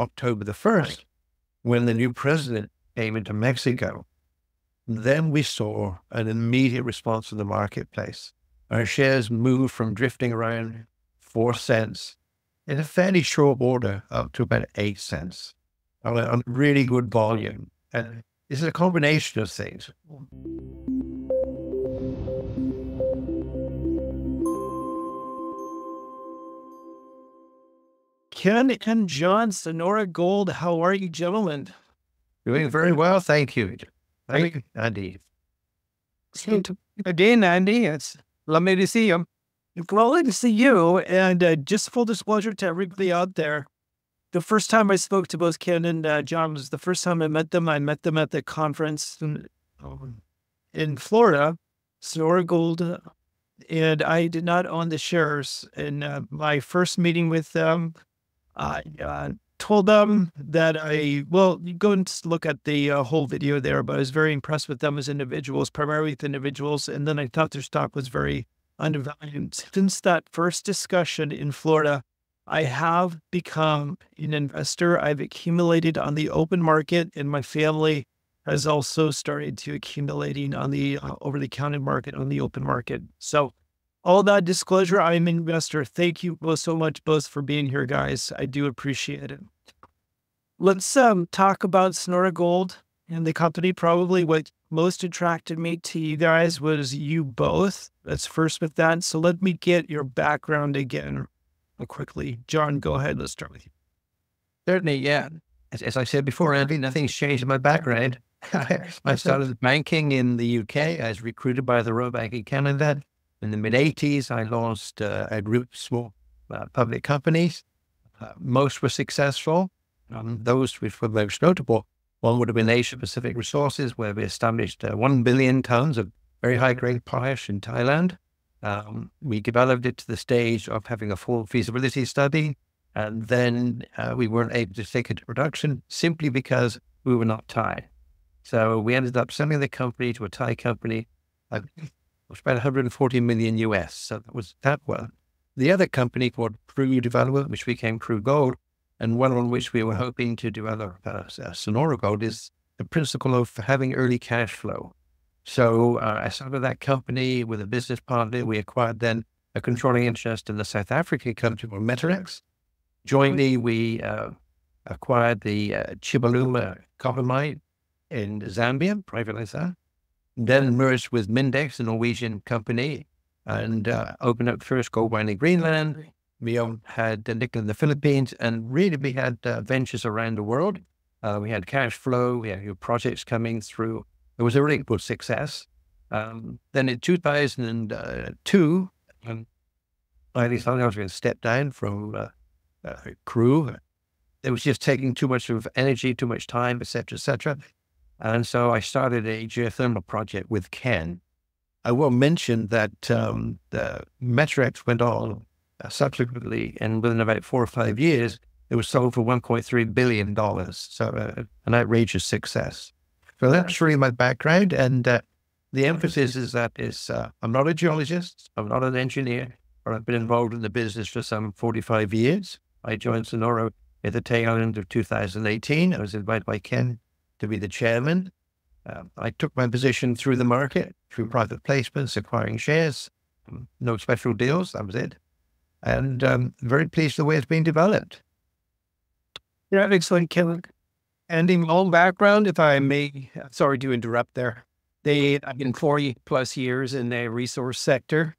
October the 1st, when the new president came into Mexico, then we saw an immediate response in the marketplace. Our shares moved from drifting around 4 cents in a fairly short order up to about 8 cents on a really good volume. And it's a combination of things. Ken and John, Sonoro Gold, how are you, gentlemen? Doing very well, thank you. Thank you, Andy. Good day, Andy. It's lovely to see you. It's lovely to see you. And just full disclosure to everybody out there, the first time I spoke to both Ken and John was the first time I met them. I met them at the conference in Florida, Sonoro Gold, and I did not own the shares. And my first meeting with them, I told them that well, you go and look at the whole video there, but I was very impressed with them as individuals, primarily with individuals. And then I thought their stock was very undervalued. Since that first discussion in Florida, I have become an investor. I've accumulated on the open market, and my family has also started to accumulating on the over-the-counter market, on the open market. So all that disclosure, I'm an investor. Thank you both so much, both for being here, guys. I do appreciate it. Let's talk about Sonoro Gold and the company. Probably what most attracted me to you guys was you both. Let's first with that. So let me get your background again quickly. John, go ahead. Let's start with you. Certainly, yeah. As I said before, Andy, nothing's changed in my background. I started banking in the UK. I was recruited by the Royal Bank in Canada. In the mid-80s, I launched a group of small public companies. Most were successful. Those which were most notable, one would have been Asia Pacific Resources, where we established 1 billion tons of very high-grade potash in Thailand. We developed it to the stage of having a full feasibility study, and then we weren't able to take it to production simply because we were not Thai. So we ended up selling the company to a Thai company. It was about 140 million US. So that one. The other company called Crew Developer, which became Crew Gold, and one on which we were hoping to develop Sonoro Gold, is the principle of having early cash flow. So I started that company with a business partner. We acquired then a controlling interest in the South African company called Metorex. Jointly, we acquired the Chibuluma copper mine in Zambia, privately there. Then merged with Mindex, a Norwegian company, and opened up first gold mine in Greenland. We had nickel in the Philippines, and really we had ventures around the world. We had cash flow, we had new projects coming through. It was a really good success. Then in 2002, I decided I was going to step down from Crew. It was just taking too much of energy, too much time, et cetera, et cetera. And so I started a geothermal project with Ken. I will mention that the Metorex went on subsequently, and within about 4 or 5 years, it was sold for $1.3 billion. So an outrageous success. So that's really my background. And the emphasis is that I'm not a geologist, I'm not an engineer, but I've been involved in the business for some 45 years. I joined Sonoro at the tail end of 2018. I was invited by Ken to be the chairman. I took my position through the market, through private placements, acquiring shares, no special deals, that was it. And very pleased the way it's been developed. Yeah, excellent, Ken. And in my own background, if I may, sorry to interrupt there. I've been 40 plus years in the resource sector.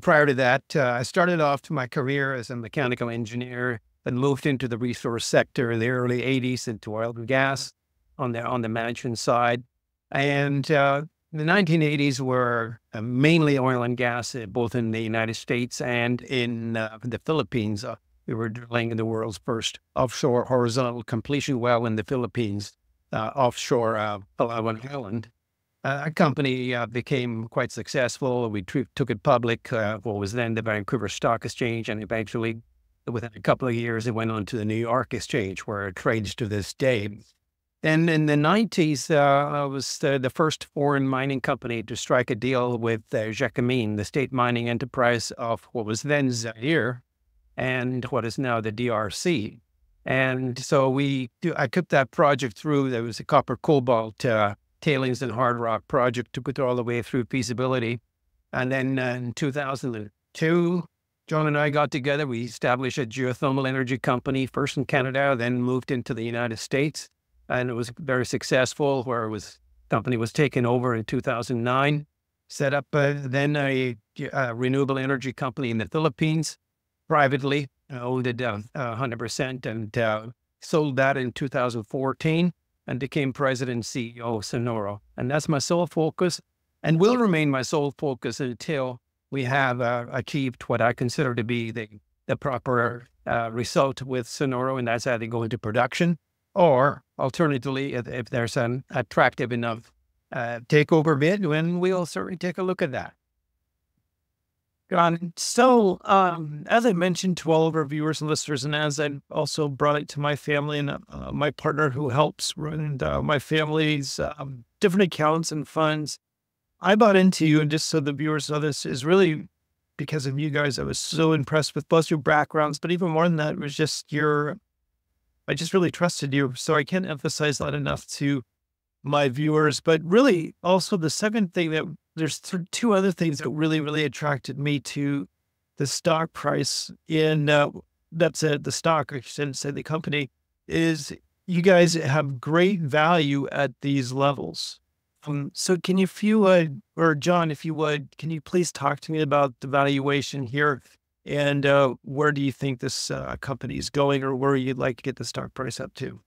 Prior to that, I started off my career as a mechanical engineer and moved into the resource sector in the early 80s into oil and gas. On the management side, and the 1980s were mainly oil and gas, both in the United States and in the Philippines. We were drilling the world's first offshore horizontal completion well in the Philippines, offshore Palawan Island. Our company became quite successful. We took it public, what was then the Vancouver Stock Exchange, and eventually, within a couple of years, it went on to the New York Exchange, where it trades to this day. And in the 90s, I was the first foreign mining company to strike a deal with Gécamines, the state mining enterprise of what was then Zaire and what is now the DRC. And so I took that project through. There was a copper cobalt tailings and hard rock project, took it all the way through feasibility. And then in 2002, John and I got together. We established a geothermal energy company, first in Canada, then moved into the United States. And it was very successful, where company was taken over in 2009, set up then a renewable energy company in the Philippines, privately, owned it 100%, and sold that in 2014 and became president and CEO of Sonoro. And that's my sole focus and will remain my sole focus until we have achieved what I consider to be the proper result with Sonoro, and that's either go into production or alternatively, if there's an attractive enough takeover bid, then we'll certainly take a look at that. So, as I mentioned to all of our viewers and listeners, and as I also brought it to my family and my partner who helps run my family's different accounts and funds, I bought into you, and just so the viewers know, this is really because of you guys. I was so impressed with both your backgrounds, but even more than that, it was just I just really trusted you. So I can't emphasize that enough to my viewers, but really also the second thing that there's two other things that really, really attracted me to the stock price in, the stock, I shouldn't say the company, is you guys have great value at these levels. So can you, if you would, or John, if you would, can you please talk to me about the valuation here and where do you think this company is going, or where you'd like to get the stock price up to?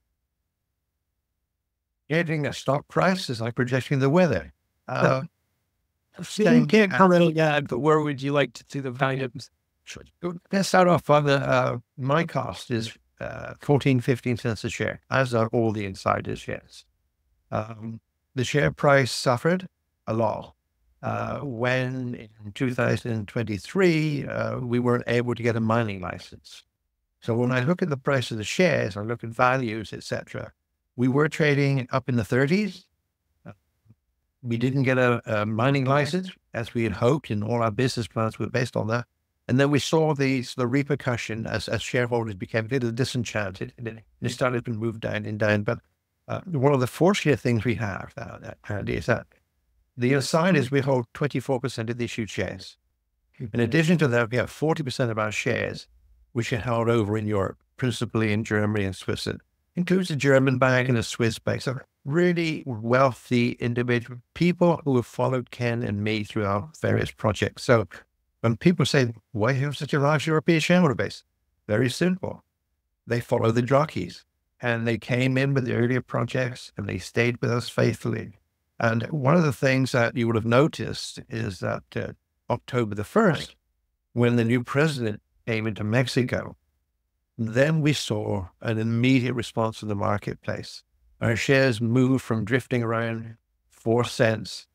Getting a stock price is like projecting the weather. You can't comment on that, but where would you like to see the volumes? Let's start off on the, my cost is 14, 15 cents a share, as are all the insider shares. The share price suffered a lot when in 2023, we weren't able to get a mining license. So when I look at the price of the shares, I look at values, etc. We were trading up in the 30s. We didn't get a mining license as we had hoped, and all our business plans were based on that. And then we saw the repercussion as shareholders became a little disenchanted, and it started to move down and down. But one of the fortunate things we have is that the insiders, we hold 24% of the issued shares. In addition to that, we have 40% of our shares, which are held over in Europe, principally in Germany and Switzerland. Includes a German bank and a Swiss bank. So really wealthy individual people who have followed Ken and me through our various projects. So when people say, why have such a large European shareholder base? Very simple. They follow the jockeys, and they came in with the earlier projects and they stayed with us faithfully. And one of the things that you would have noticed is that October the 1st, when the new president came into Mexico, then we saw an immediate response in the marketplace. Our shares moved from drifting around 4 cents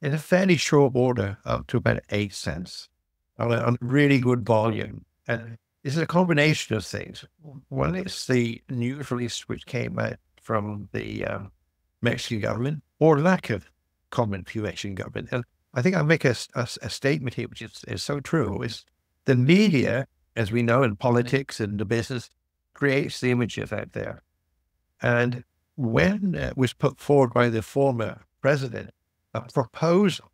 in a fairly short order up to about 8 cents on really good volume. And this is a combination of things. One is the news release which came out from the Mexican government, or lack of common Mexican government. And I think I'll make a statement here, which is so true, is the media, as we know in politics and the business, creates the images out there. And when it was put forward by the former president, a proposal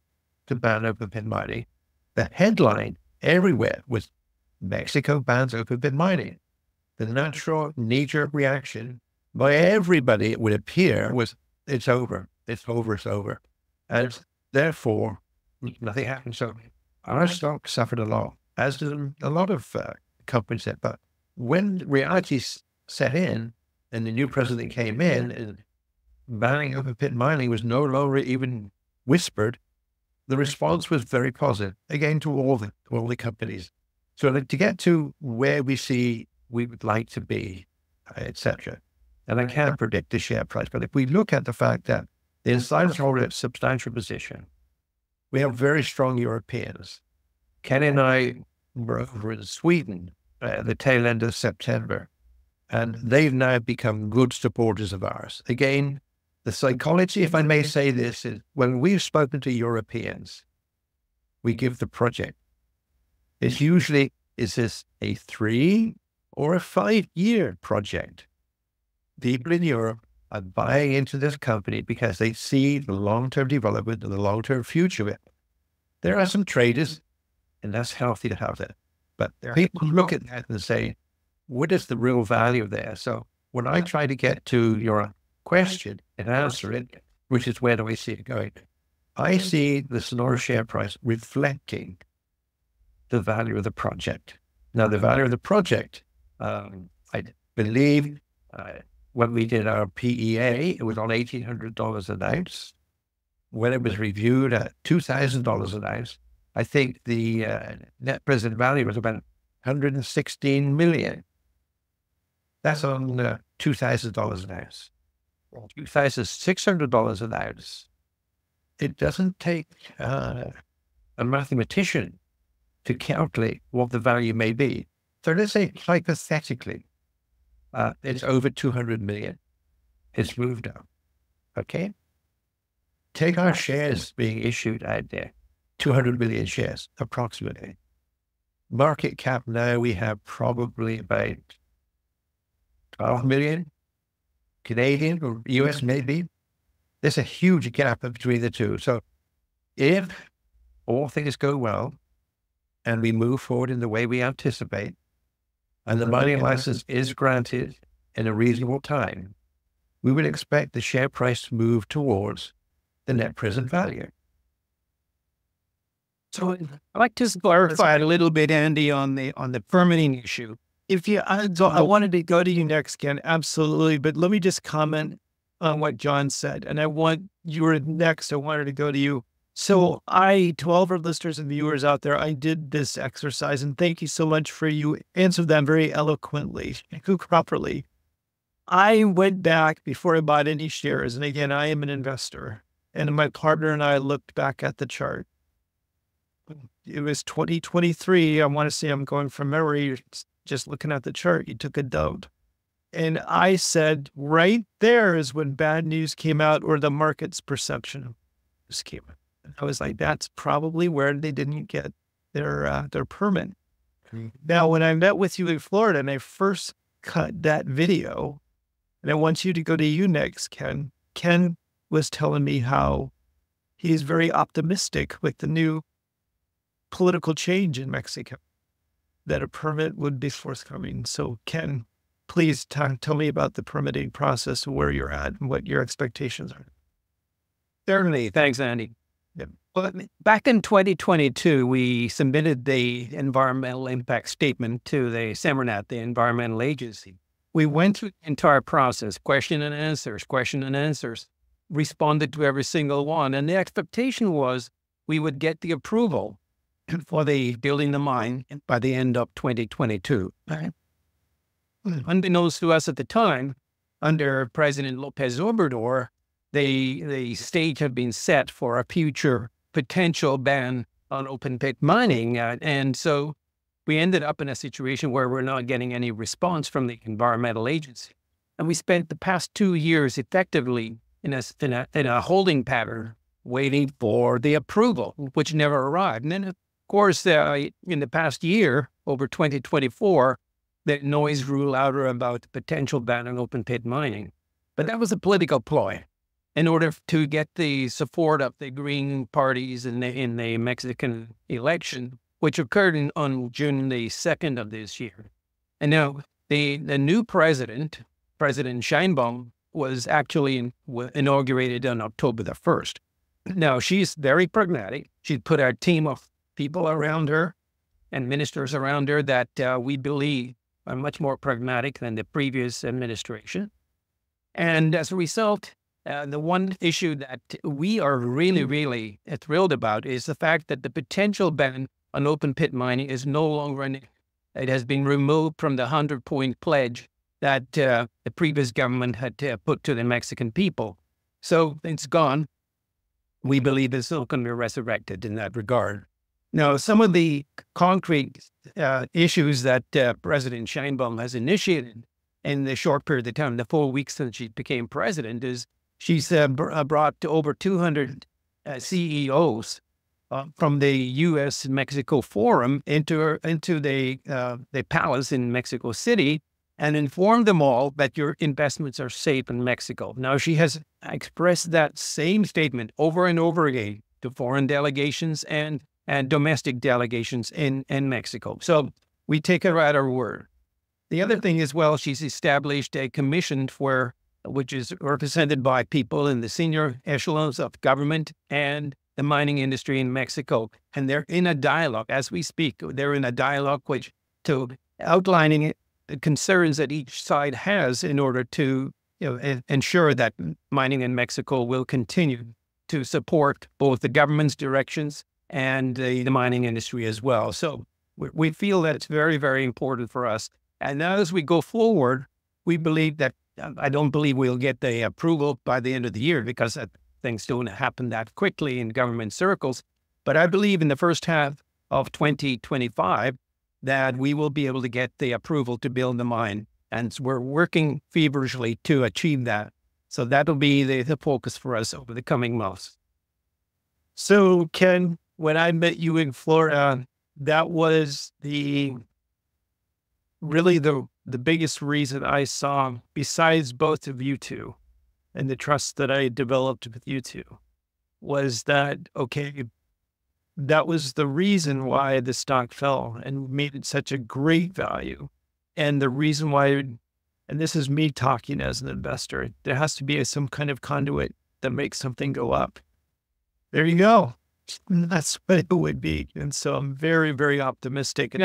to ban open pit mining, the headline everywhere was Mexico bans open pit mining. The natural knee-jerk reaction by everybody, it would appear, was it's over, it's over, it's over. And therefore, nothing happened. So our stock suffered a lot, as did a lot of companies said. But when reality set in and the new president came in and banning open pit mining was no longer even whispered, the response was very positive, again, to all the companies. So to get to where we see we would like to be, etc. And I can't predict the share price, but if we look at the fact that the insiders hold a substantial position, we have very strong Europeans. Ken and I were over in Sweden at the tail end of September, and they've now become good supporters of ours. Again, the psychology, if I may say this, is when we've spoken to Europeans, we give the project. It's usually, is this a 3 or a 5-year project. People in Europe are buying into this company because they see the long-term development and the long-term future of it. There are some traders, and that's healthy to have that. But people look at that and say, what is the real value there? So when I try to get to your question and answer it, which is where do I see it going, I see the Sonoro share price reflecting the value of the project. Now, the value of the project, I believe when we did our PEA, it was on $1,800 an ounce. When it was reviewed at $2,000 an ounce, I think the net present value was about $116 million. That's on $2,000 an ounce. $2,600 an ounce. It doesn't take a mathematician to calculate what the value may be. So let's say hypothetically, it's over 200 million. It's moved up. Okay. Take our shares being issued out there, 200 million shares, approximately. Market cap now we have probably about 12 million Canadian or US maybe. There's a huge gap between the two. So if all things go well, and we move forward in the way we anticipate, and the mining license is granted in a reasonable time, we would expect the share price to move towards the net present value. So I'd like to clarify a little bit, Andy, on the permitting issue. I wanted to go to you next, Ken, absolutely. But let me just comment on what John said, and I want you were next. I wanted to go to you. So to all of our listeners and viewers out there, I did this exercise, and thank you so much for you answered them very eloquently and properly. I went back before I bought any shares. And again, I am an investor, and my partner and I looked back at the chart. It was 2023. I want to say I'm going from memory, just looking at the chart, you took a dump. And I said, right there is when bad news came out, or the market's perception of news came out. I was like, that's probably where they didn't get their permit. Mm-hmm. Now, when I met with you in Florida and I first cut that video, and I want you to go to you next, Ken. Ken was telling me how he's very optimistic with the new political change in Mexico, that a permit would be forthcoming. So Ken, please tell me about the permitting process, where you're at and what your expectations are. Certainly. Thanks, Andy. Well, back in 2022, we submitted the environmental impact statement to the Semarnat, the environmental agency. We went through the entire process, question and answers, responded to every single one. And the expectation was we would get the approval for the building the mine by the end of 2022. Right. Unbeknownst to us at the time, under President López Obrador, the stage had been set for a future potential ban on open pit mining. And so we ended up in a situation where we're not getting any response from the environmental agency. And we spent the past 2 years effectively in a holding pattern, waiting for the approval, which never arrived. And then, of course, in the past year, over 2024, that noise grew louder about the potential ban on open pit mining. But that was a political ploy, in order to get the support of the Green parties in the Mexican election, which occurred on June the 2nd of this year. And now the new president, President Scheinbaum, was actually inaugurated on October the 1st. Now, she's very pragmatic. She put our team of people around her and ministers around her that we believe are much more pragmatic than the previous administration. And as a result, the one issue that we are really, really thrilled about is the fact that the potential ban on open pit mining is no longer an issue. It has been removed from the 100-point pledge that the previous government had put to the Mexican people. So it's gone. We believe it's still going to be resurrected in that regard. Now, some of the concrete issues that President Scheinbaum has initiated in the short period of time, the 4 weeks since she became president, is she's brought over 200 CEOs from the U.S. Mexico Forum into the palace in Mexico City and inform them all that your investments are safe in Mexico. Now, she has expressed that same statement over and over again to foreign delegations and domestic delegations in Mexico. So we take her at her word. The other thing is, well, she's established a commission for, which is represented by people in the senior echelons of government and the mining industry in Mexico. And they're in a dialogue, as we speak, they're in a dialogue which to outlining the concerns that each side has in order to ensure that mining in Mexico will continue to support both the government's directions and the mining industry as well. So we feel that it's very, very important for us. And now as we go forward, we believe that, I don't believe we'll get the approval by the end of the year because things don't happen that quickly in government circles. But I believe in the first half of 2025 that we will be able to get the approval to build the mine. And we're working feverishly to achieve that. So that'll be the focus for us over the coming months. So Ken, when I met you in Florida, that was really the biggest reason I saw, besides both of you two and the trust that I developed with you two, was that, okay, that was the reason why the stock fell and made it such a great value. And the reason why, and this is me talking as an investor, there has to be some kind of conduit that makes something go up. There you go. That's what it would be. And so I'm very, very optimistic. And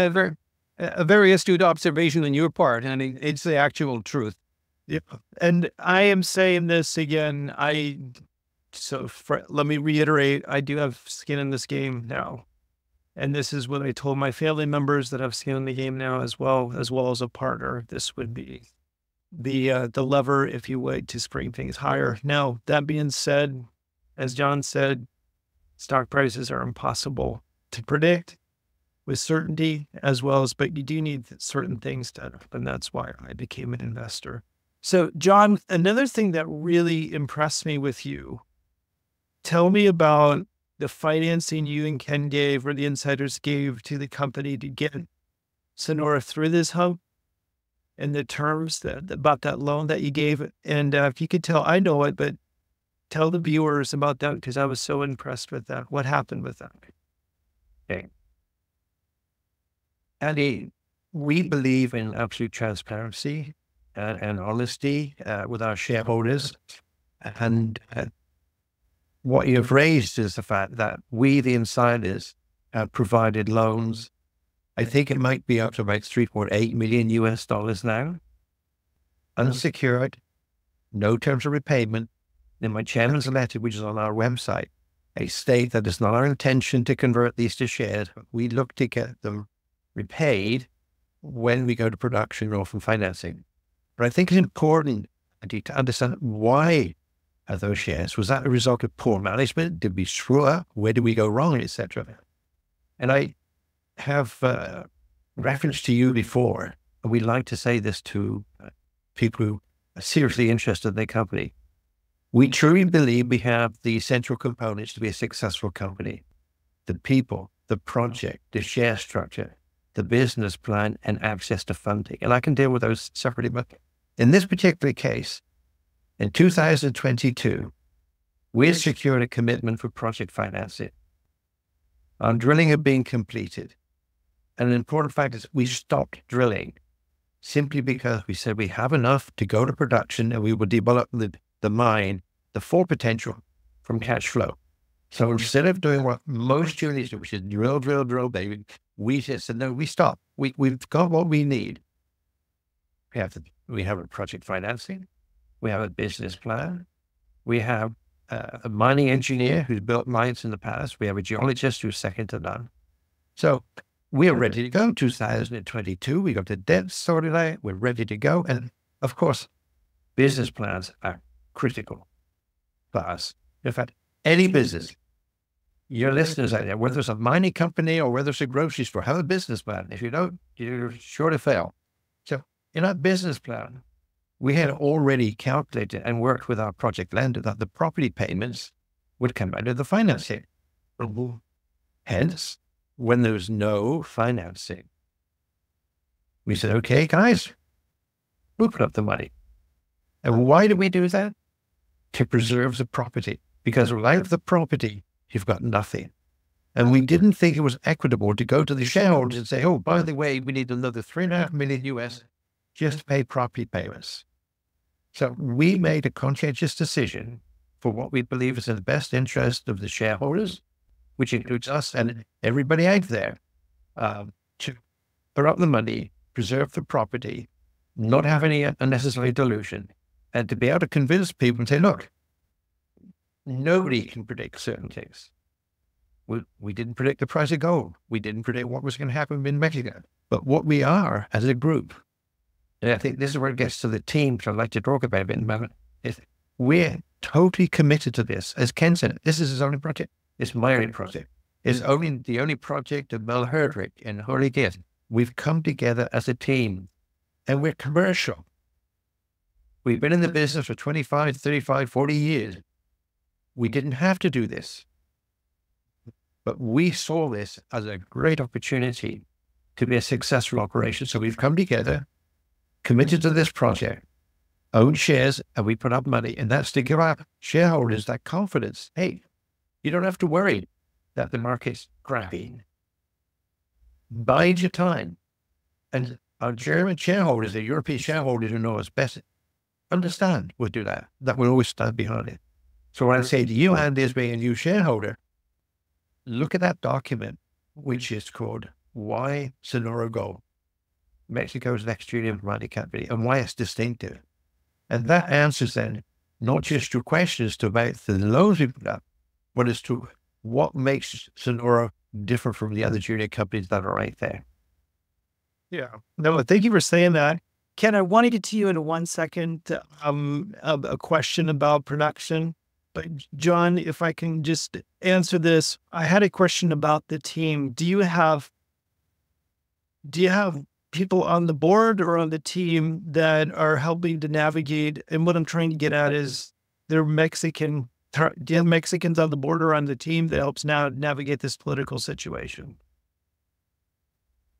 a very astute observation on your part, and it's the actual truth. Yeah. And I am saying this again. Let me reiterate, I do have skin in this game now. And this is what I told my family members that have skin in the game now, as well as a partner. This would be the lever, if you would, to spring things higher. Now, that being said, as John said, stock prices are impossible to predict with certainty, but you do need certain things to happen. That's why I became an investor. So John, another thing that really impressed me with you, tell me about the financing you and Ken gave, or the insiders gave to the company to get Sonora through this hump, and the terms about that loan that you gave. And if you could tell, I know it, but tell the viewers about that, because I was so impressed with that. What happened with that? Okay. Andy, we believe in absolute transparency and honesty with our shareholders. And what you've raised is the fact that we, the insiders, have provided loans. I think it might be up to about $3.8 million now. Unsecured, no terms of repayment. In my chairman's letter, which is on our website, I state that it's not our intention to convert these to shares. We look to get them repaid when we go to production or from financing. But I think it's important to understand why those shares. Was that a result of poor management? Did we screw up? Where did we go wrong, etc.? And I have referenced to you before, and we like to say this to people who are seriously interested in their company. We truly believe we have the essential components to be a successful company: the people, the project, the share structure, the business plan, and access to funding. And I can deal with those separately, but in this particular case, in 2022, we secured a commitment for project financing. Our drilling had been completed. And an important fact is we stopped drilling simply because we said we have enough to go to production and we will develop the mine, the full potential, from cash flow. So instead of doing what most units do, which is drill, baby, we just said, no, we stop. We've got what we need. We have a project financing. We have a business plan. We have a mining engineer who's built mines in the past. We have a geologist who's second to none. So we're ready to go. 2022, we got the debt sorted out. We're ready to go. And of course, business plans are critical for us. In fact, any business, your listeners out there, whether it's a mining company or whether it's a grocery store, have a business plan. If you don't, you're sure to fail. So in our business plan, we had already calculated and worked with our project lender that the property payments would come out of the financing. Hence, when there's no financing, we said, okay, guys, we'll put up the money. And why do we do that? To preserve the property, because without the property, you've got nothing. And we didn't think it was equitable to go to the shareholders and say, oh, by the way, we need another $3.5 million US just to pay property payments. So we made a conscientious decision for what we believe is in the best interest of the shareholders, which includes us and everybody out there, to put up the money, preserve the property, not have any unnecessary dilution, and to be able to convince people and say, look, nobody can predict certain things. We didn't predict the price of gold. We didn't predict what was going to happen in Mexico. But what we are as a group, and I think this is where it gets to the team, which I'd like to talk about a bit in a moment, is we're totally committed to this. As Ken said, this is his only project. It's my only project. It's only the only project of Mel Herdrich and Jorge Diaz. We've come together as a team, and we're commercial. We've been in the business for 25, 35, 40 years. We didn't have to do this. But we saw this as a great opportunity to be a successful operation. So we've come together, committed to this project, own shares, and we put up money. And that's to give our shareholders that confidence. Hey, you don't have to worry that the market's crappy. Bide your time. And our German shareholders, the European shareholders who know us best, understand we'll do that. That will always stand behind it. So what I say to you, Andy, as being a new shareholder, look at that document, which is called Why Sonoro Gold, Mexico's next junior mining company, and why it's distinctive. And that answers then not just your questions to about the loans we put up, but as to what makes Sonoro different from the other junior companies that are right there. Yeah. No, thank you for saying that. Ken, I want to get to you in 1 second, a question about production. But John, if I can just answer this, I had a question about the team. Do you have people on the board or on the team that are helping to navigate? And what I'm trying to get at is, they're Mexican. Do you have Mexicans on the board or on the team that helps now navigate this political situation?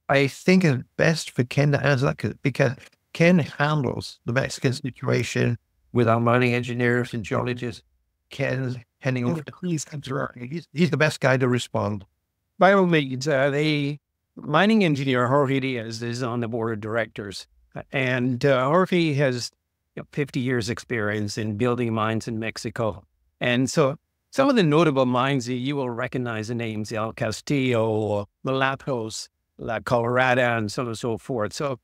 I think it's best for Ken to answer that, because Ken handles the Mexican situation with our mining engineers and geologists. Ken heading over to please he's the best guy to respond. By all means, the mining engineer Jorge Diaz is on the board of directors, and Jorge has 50 years experience in building mines in Mexico. And so some of the notable mines, you will recognize the names, El Castillo, Malapos, La Colorado, and so on and so forth. So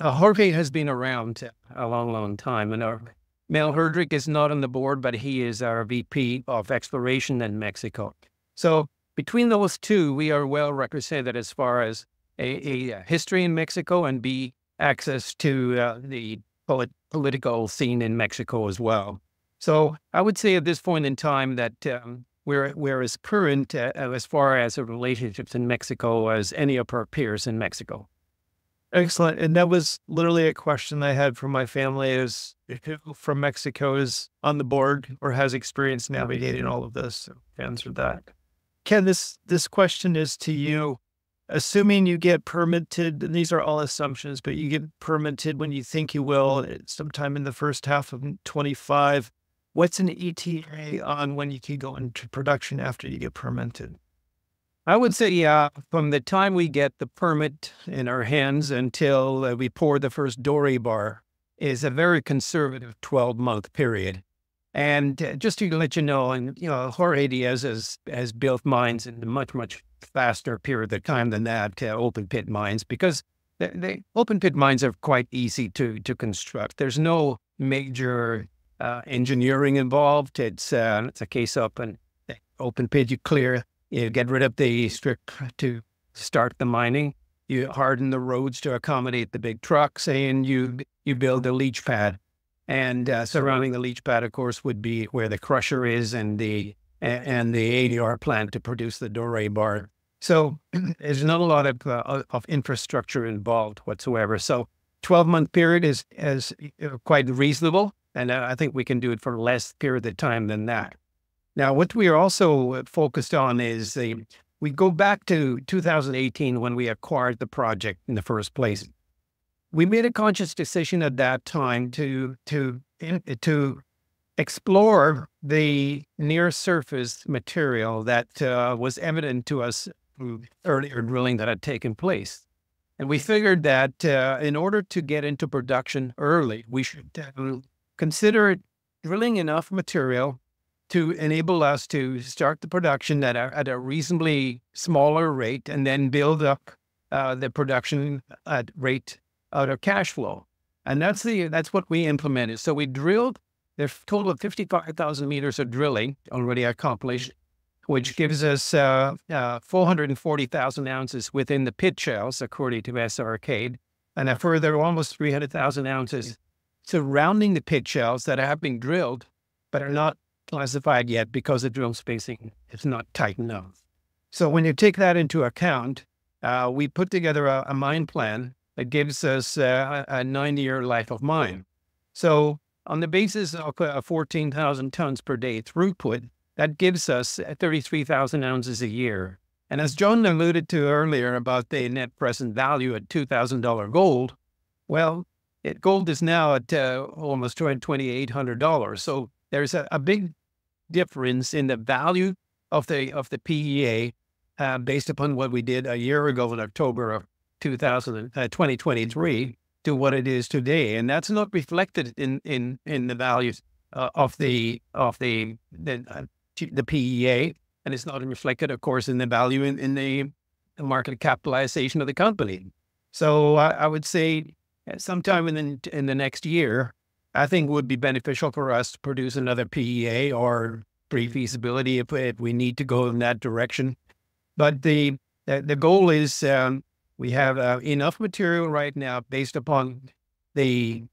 Jorge has been around a long, long time, and Mel Herdrich is not on the board, but he is our VP of Exploration in Mexico. So between those two, we are well represented as far as a history in Mexico, and B, access to the political scene in Mexico as well. So I would say at this point in time that we're as current as far as the relationships in Mexico as any of our peers in Mexico. Excellent. And that was literally a question I had from my family, is who from Mexico is on the board or has experience navigating all of this. So answered that. Ken, this question is to you. Assuming you get permitted, and these are all assumptions, but you get permitted when you think you will, sometime in the first half of 25, what's an ETA on when you can go into production after you get permitted? I would say, yeah, from the time we get the permit in our hands until we pour the first dory bar is a very conservative 12-month period. And just to let you know, and Jorge Diaz has built mines in a much, much faster period of time than that, open pit mines, because the open pit mines are quite easy to construct. There's no major engineering involved. It's a case of an open pit. You clear, you get rid of the strip to start the mining. You harden the roads to accommodate the big trucks, and you build a leach pad. And surrounding the leach pad, of course, would be where the crusher is and the ADR plant to produce the doré bar. So there's not a lot of infrastructure involved whatsoever. So 12-month period is quite reasonable, and I think we can do it for less period of time than that. Now, what we are also focused on is we go back to 2018 when we acquired the project in the first place. We made a conscious decision at that time to explore the near surface material that was evident to us through earlier drilling that had taken place. And we figured that in order to get into production early, we should consider drilling enough material to enable us to start the production at a reasonably smaller rate and then build up the production at rate out of cash flow. And that's what we implemented. So we drilled, there's a total of 55,000 meters of drilling already accomplished, which gives us 440,000 ounces within the pit shells, according to SRK, and a further almost 300,000 ounces surrounding the pit shells that have been drilled, but are not classified yet because the drill spacing is not tight enough. So when you take that into account, we put together a mine plan that gives us a 9-year life of mine. So on the basis of 14,000 tons per day throughput, that gives us 33,000 ounces a year. And as John alluded to earlier about the net present value at $2,000 gold, well, gold is now at almost $2,800. So there's a big difference in the value of the PEA based upon what we did a year ago in October of 2023 to what it is today. And that's not reflected in the values of the PEA, and it's not reflected, of course, in the value in the market capitalization of the company. So I would say sometime in the next year, I think it would be beneficial for us to produce another PEA or pre-feasibility if we need to go in that direction. But the goal is we have enough material right now based upon the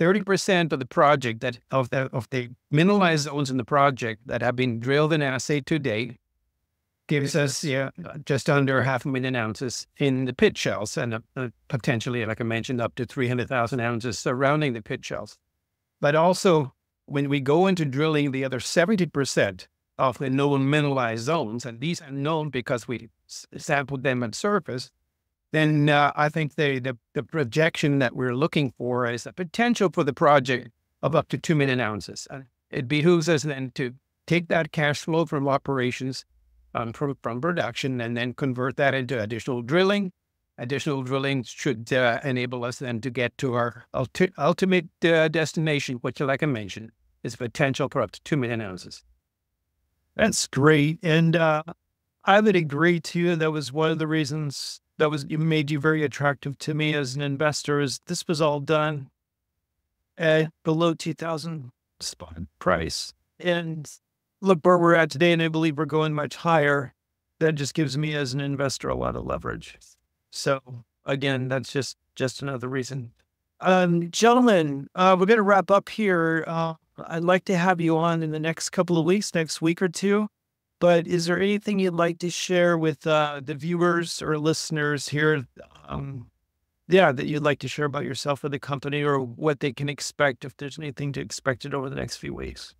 30% of the project of the mineralized zones in the project that have been drilled and assayed to date gives us just under 500,000 ounces in the pit shells and potentially, like I mentioned, up to 300,000 ounces surrounding the pit shells. But also when we go into drilling the other 70% of the known mineralized zones, and these are known because we sampled them at surface, then I think the projection that we're looking for is a potential for the project of up to 2 million ounces. And it behooves us then to take that cash flow from operations, from production, and then convert that into additional drilling. Additional drilling should enable us then to get to our ultimate destination, which, like I mentioned, is potential for up to 2 million ounces. That's great. And I would agree to you. That was one of the reasons that was made you very attractive to me as an investor. Is this was all done at below 2,000 spot price, and look where we're at today. And I believe we're going much higher. That just gives me as an investor a lot of leverage. So again, that's just another reason. Gentlemen, we're going to wrap up here. I'd like to have you on in the next couple of weeks, next week or two. But is there anything you'd like to share with the viewers or listeners here, that you'd like to share about yourself or the company, or what they can expect, if there's anything to expect it over the next few weeks?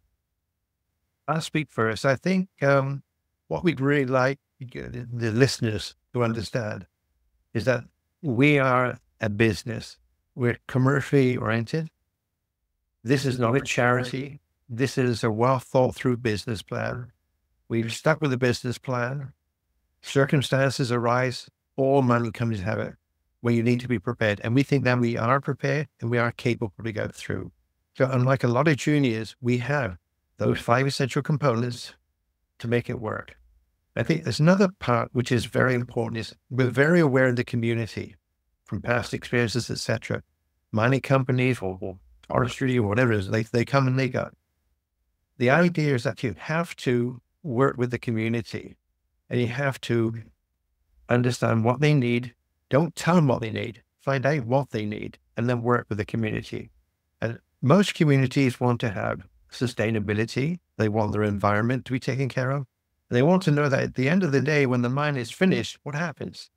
I'll speak first. I think what we'd really like the listeners to understand is that we are a business. We're commercially oriented. This is not a charity. This is a well thought through business plan. We've stuck with the business plan. Circumstances arise. All money companies have it, where you need to be prepared. And we think that we are prepared and we are capable to go through. So unlike a lot of juniors, we have those 5 essential components to make it work. I think there's another part which is very important, is we're very aware in the community from past experiences, etc. Mining companies or forestry or whatever it is, they come and they go. The idea is that you have to work with the community, and you have to understand what they need. Don't tell them what they need. Find out what they need and then work with the community. And most communities want to have sustainability. They want their environment to be taken care of. They want to know that at the end of the day, when the mine is finished, what happens?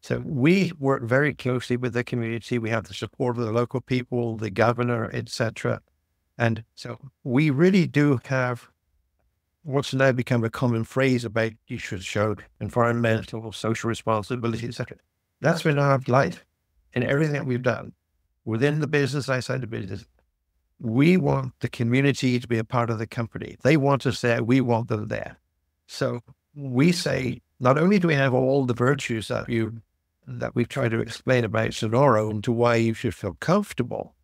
So we work very closely with the community. We have the support of the local people, the governor, etc. And so we really do have what's now become a common phrase about you should show environmental, social responsibility, etc. That's been our life in everything that we've done within the business, outside the business. We want the community to be a part of the company. They want us there. We want them there. So we say, not only do we have all the virtues that we've tried to explain about Sonoro and to why you should feel comfortable,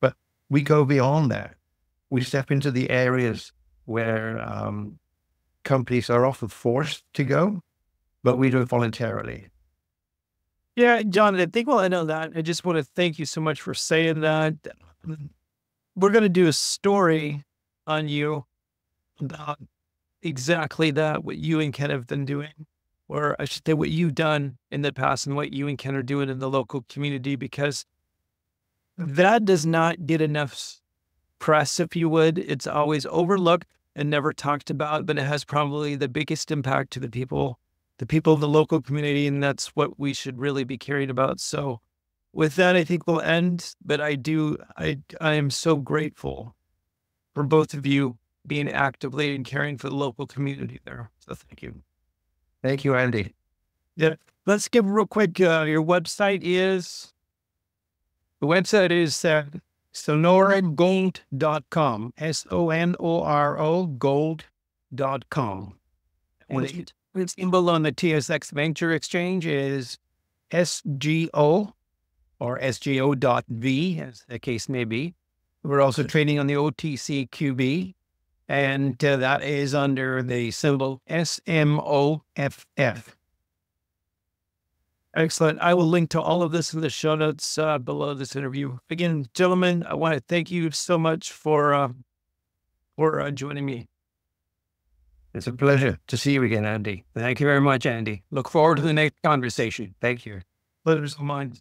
but we go beyond that. We step into the areas where companies are often forced to go, but we do it voluntarily. Yeah, John, I think we'll end on that. I just want to thank you so much for saying that. We're going to do a story on you about exactly that, what you and Ken have been doing, or I should say what you've done in the past and what you and Ken are doing in the local community, because that does not get enough press, if you would. It's always overlooked and never talked about, but it has probably the biggest impact to the people of the local community, and that's what we should really be caring about. So with that, I think we'll end, but I am so grateful for both of you being actively and caring for the local community there. So thank you. Thank you, Andy. Yeah. Let's give real quick, your website is? The website is sonorogold.com, S-O-N-O-R-O gold.com. And the symbol on the TSX Venture Exchange is SGO. Or SGO.V, as the case may be. We're also trading on the OTCQB, and that is under the symbol SMOFF. Excellent. I will link to all of this in the show notes below this interview. Again, gentlemen, I want to thank you so much for joining me. It's a pleasure to see you again, Andy. Thank you very much, Andy. Look forward to the next conversation. Thank you. Pleasure's mine.